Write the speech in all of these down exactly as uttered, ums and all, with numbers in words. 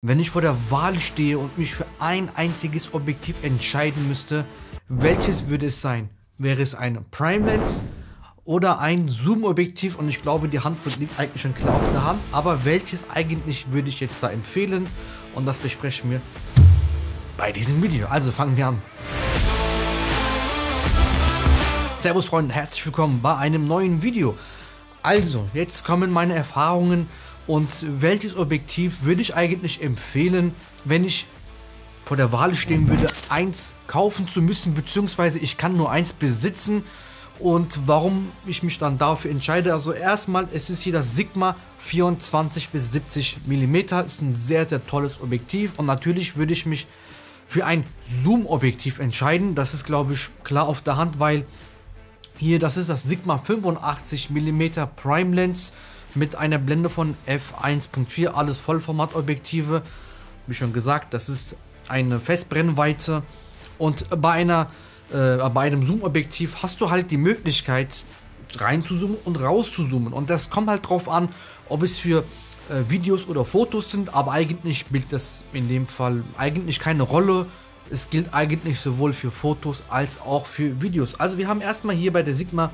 Wenn ich vor der Wahl stehe und mich für ein einziges Objektiv entscheiden müsste, welches würde es sein? Wäre es eine Prime Lens oder ein Zoom-Objektiv? Und ich glaube, die Antwort liegt eigentlich schon klar auf der Hand. Aber welches eigentlich würde ich jetzt da empfehlen? Und das besprechen wir bei diesem Video. Also fangen wir an. Servus Freunde, herzlich willkommen bei einem neuen Video. Also, jetzt kommen meine Erfahrungen. Und welches Objektiv würde ich eigentlich empfehlen, wenn ich vor der Wahl stehen würde, eins kaufen zu müssen, beziehungsweise ich kann nur eins besitzen und warum ich mich dann dafür entscheide. Also erstmal, es ist hier das Sigma vierundzwanzig bis siebzig Millimeter, ist ein sehr, sehr tolles Objektiv und natürlich würde ich mich für ein Zoom-Objektiv entscheiden. Das ist, glaube ich, klar auf der Hand, weil hier, das ist das Sigma fünfundachtzig Millimeter Prime Lens mit einer Blende von f eins Komma vier, alles Vollformat Objektive. Wie schon gesagt, das ist eine Festbrennweite und bei, einer, äh, bei einem Zoom Objektiv hast du halt die Möglichkeit rein zu zoomen und raus zu zoomen und das kommt halt drauf an, ob es für äh, Videos oder Fotos sind, aber eigentlich spielt das in dem Fall eigentlich keine Rolle. Es gilt eigentlich sowohl für Fotos als auch für Videos. Also wir haben erstmal hier bei der Sigma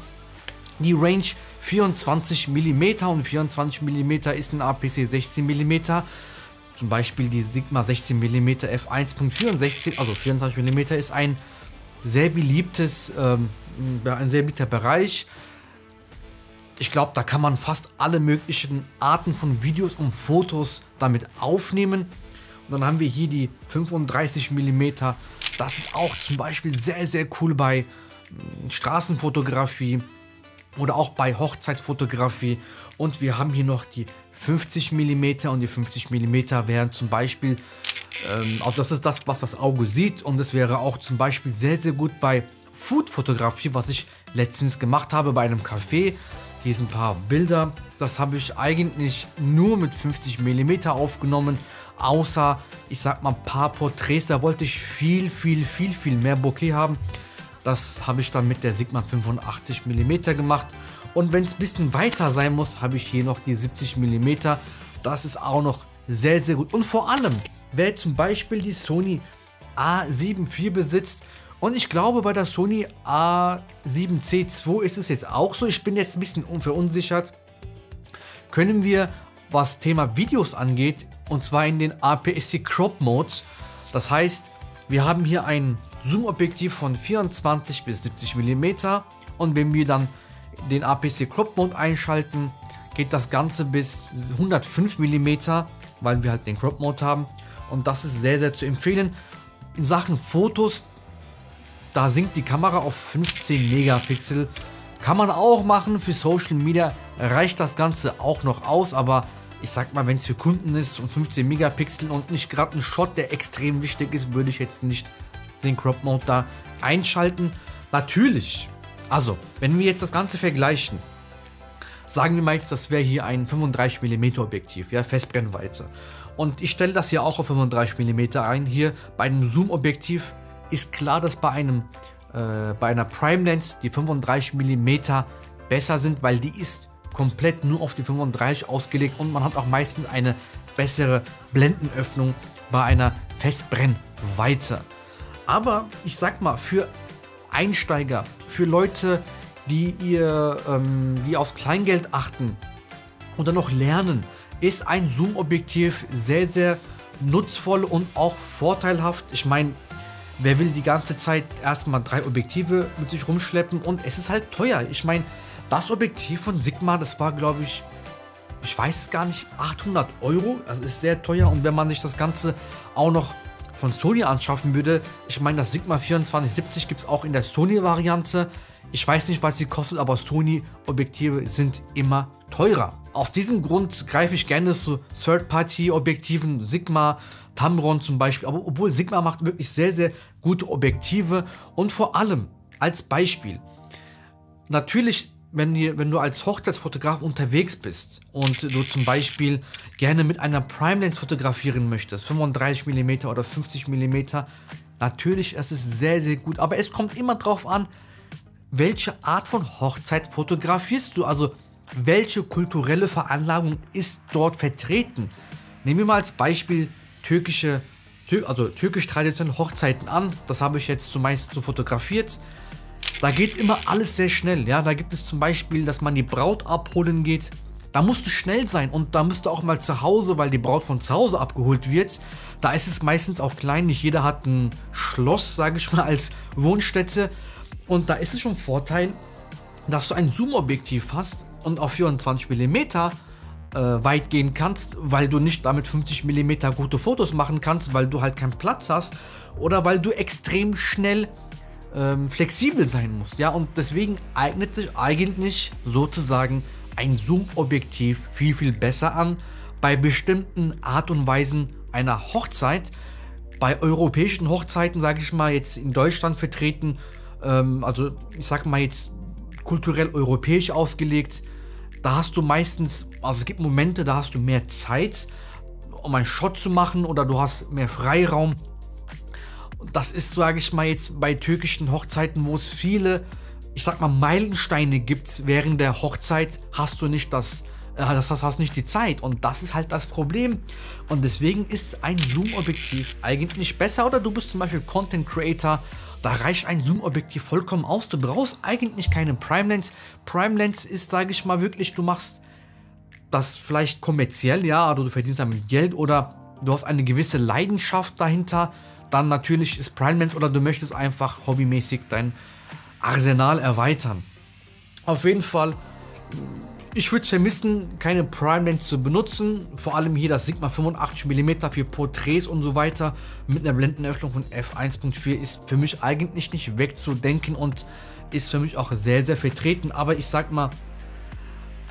die Range vierundzwanzig Millimeter und vierundzwanzig Millimeter ist ein A P C sechzehn Millimeter. Zum Beispiel die Sigma sechzehn Millimeter f eins Komma vier und sechzehn, also vierundzwanzig Millimeter ist ein sehr beliebtes, ähm, ein sehr beliebter Bereich. Ich glaube, da kann man fast alle möglichen Arten von Videos und Fotos damit aufnehmen. Und dann haben wir hier die fünfunddreißig Millimeter. Das ist auch zum Beispiel sehr, sehr cool bei mh, Straßenfotografie. Oder auch bei Hochzeitsfotografie. Und wir haben hier noch die fünfzig Millimeter und die fünfzig Millimeter wären zum Beispiel, ähm, auch das ist das, was das Auge sieht. Und das wäre auch zum Beispiel sehr, sehr gut bei Food-Fotografie, was ich letztens gemacht habe bei einem Café. Hier sind ein paar Bilder. Das habe ich eigentlich nur mit fünfzig Millimeter aufgenommen. Außer, ich sag mal, ein paar Porträts. Da wollte ich viel, viel, viel, viel mehr Bokeh haben. Das habe ich dann mit der Sigma fünfundachtzig Millimeter gemacht. Und wenn es ein bisschen weiter sein muss, habe ich hier noch die siebzig Millimeter. Das ist auch noch sehr, sehr gut. Und vor allem, wer zum Beispiel die Sony A sieben vier besitzt, und ich glaube bei der Sony A sieben C zwei ist es jetzt auch so, ich bin jetzt ein bisschen verunsichert, können wir, was Thema Videos angeht, und zwar in den A P S C Crop Modes, das heißt, wir haben hier ein Zoom-Objektiv von vierundzwanzig bis siebzig Millimeter und wenn wir dann den A P S C Crop Mode einschalten, geht das Ganze bis hundertfünf Millimeter, weil wir halt den Crop Mode haben und das ist sehr, sehr zu empfehlen. In Sachen Fotos, da sinkt die Kamera auf fünfzehn Megapixel, kann man auch machen, für Social Media reicht das Ganze auch noch aus, aber ich sag mal, wenn es für Kunden ist und fünfzehn Megapixel und nicht gerade ein Shot, der extrem wichtig ist, würde ich jetzt nicht den Crop Mode da einschalten. Natürlich, also wenn wir jetzt das Ganze vergleichen, sagen wir mal jetzt, das wäre hier ein fünfunddreißig Millimeter Objektiv, ja, Festbrennweite. Und ich stelle das hier auch auf fünfunddreißig Millimeter ein. Hier bei einem Zoom-Objektiv ist klar, dass bei einem äh, bei einer Prime Lens die fünfunddreißig Millimeter besser sind, weil die ist komplett nur auf die fünfunddreißig ausgelegt und man hat auch meistens eine bessere Blendenöffnung bei einer Festbrennweite. Aber ich sag mal, für Einsteiger, für Leute, die, ihr, ähm, die aufs Kleingeld achten oder noch lernen, ist ein Zoom-Objektiv sehr, sehr nutzvoll und auch vorteilhaft. Ich meine, wer will die ganze Zeit erstmal drei Objektive mit sich rumschleppen und es ist halt teuer. Ich meine, das Objektiv von Sigma, das war, glaube ich, ich weiß es gar nicht, achthundert Euro. Das ist sehr teuer und wenn man sich das Ganze auch noch von Sony anschaffen würde, ich meine, das Sigma vierundzwanzig siebzig gibt es auch in der Sony-Variante. Ich weiß nicht, was sie kostet, aber Sony-Objektive sind immer teurer. Aus diesem Grund greife ich gerne zu Third-Party-Objektiven, Sigma, Tamron zum Beispiel. Aber obwohl Sigma macht wirklich sehr, sehr gute Objektive und vor allem als Beispiel. Natürlich, wenn, ihr, wenn du als Hochzeitsfotograf unterwegs bist und du zum Beispiel gerne mit einer Prime Lens fotografieren möchtest, fünfunddreißig Millimeter oder fünfzig Millimeter, natürlich, es ist sehr, sehr gut. Aber es kommt immer drauf an, welche Art von Hochzeit fotografierst du, also welche kulturelle Veranlagung ist dort vertreten. Nehmen wir mal als Beispiel türkische, also türkisch traditionelle Hochzeiten an. Das habe ich jetzt zumeist so fotografiert. Da geht immer alles sehr schnell. Ja, da gibt es zum Beispiel, dass man die Braut abholen geht. Da musst du schnell sein und da musst du auch mal zu Hause, weil die Braut von zu Hause abgeholt wird. Da ist es meistens auch klein, nicht jeder hat ein Schloss, sage ich mal, als Wohnstätte. Und da ist es schon ein Vorteil, dass du ein Zoom-Objektiv hast und auf vierundzwanzig Millimeter äh, weit gehen kannst, weil du nicht damit fünfzig Millimeter gute Fotos machen kannst, weil du halt keinen Platz hast oder weil du extrem schnell ähm, flexibel sein musst. Ja, und deswegen eignet sich eigentlich sozusagen ein Zoom-Objektiv viel, viel besser an bei bestimmten Art und Weisen einer Hochzeit. Bei europäischen Hochzeiten, sage ich mal, jetzt in Deutschland vertreten, ähm, also ich sag mal jetzt kulturell europäisch ausgelegt, da hast du meistens, also es gibt Momente, da hast du mehr Zeit, um einen Shot zu machen oder du hast mehr Freiraum. Das ist, sage ich mal, jetzt bei türkischen Hochzeiten, wo es viele, ich sag mal, Meilensteine gibt während der Hochzeit, hast du nicht das, äh, das hast nicht die Zeit, und das ist halt das Problem, und deswegen ist ein Zoom-Objektiv eigentlich besser. Oder du bist zum Beispiel Content Creator, da reicht ein Zoom-Objektiv vollkommen aus, du brauchst eigentlich keine Prime Lens. Prime Lens ist, sage ich mal, wirklich, du machst das vielleicht kommerziell, ja, oder du verdienst damit Geld oder du hast eine gewisse Leidenschaft dahinter, dann natürlich ist Prime Lens, oder du möchtest einfach hobbymäßig dein Arsenal erweitern. Auf jeden Fall, ich würde es vermissen, keine Prime Lens zu benutzen, vor allem hier das Sigma fünfundachtzig Millimeter für Porträts und so weiter mit einer Blendenöffnung von f eins Punkt vier ist für mich eigentlich nicht wegzudenken und ist für mich auch sehr, sehr vertreten, aber ich sag mal,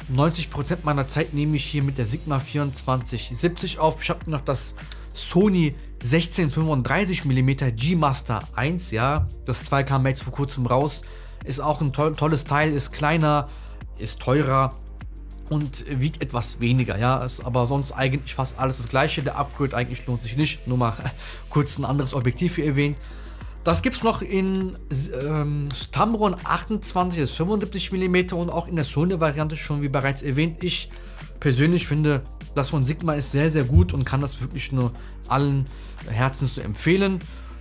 neunzig Prozent meiner Zeit nehme ich hier mit der Sigma vierundzwanzig siebzig auf. Ich habe noch das Sony sechzehn fünfunddreißig Millimeter G Master eins, ja, das zwei kam jetzt vor kurzem raus, ist auch ein to tolles Teil, ist kleiner, ist teurer und wiegt etwas weniger, ja, ist aber sonst eigentlich fast alles das gleiche, der Upgrade eigentlich lohnt sich nicht, nur mal kurz ein anderes Objektiv hier erwähnt. Das gibt es noch in ähm, Tamron achtundzwanzig bis fünfundsiebzig Millimeter und auch in der Sony-Variante, schon wie bereits erwähnt. Ich persönlich finde, das von Sigma ist sehr, sehr gut und kann das wirklich nur allen Herzens so empfehlen.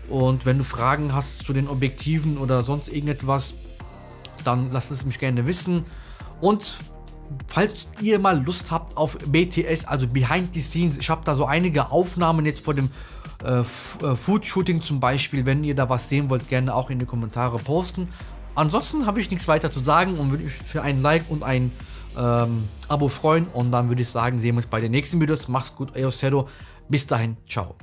Und wenn du Fragen hast zu den Objektiven oder sonst irgendetwas, dann lasst es mich gerne wissen. Und falls ihr mal Lust habt auf B T S, also Behind the Scenes, ich habe da so einige Aufnahmen jetzt vor dem äh, Food Shooting zum Beispiel. Wenn ihr da was sehen wollt, gerne auch in die Kommentare posten. Ansonsten habe ich nichts weiter zu sagen und würde mich für ein Like und ein Ähm, Abo freuen, und dann würde ich sagen, sehen wir uns bei den nächsten Videos. Macht's gut, euer Sero. Bis dahin, ciao.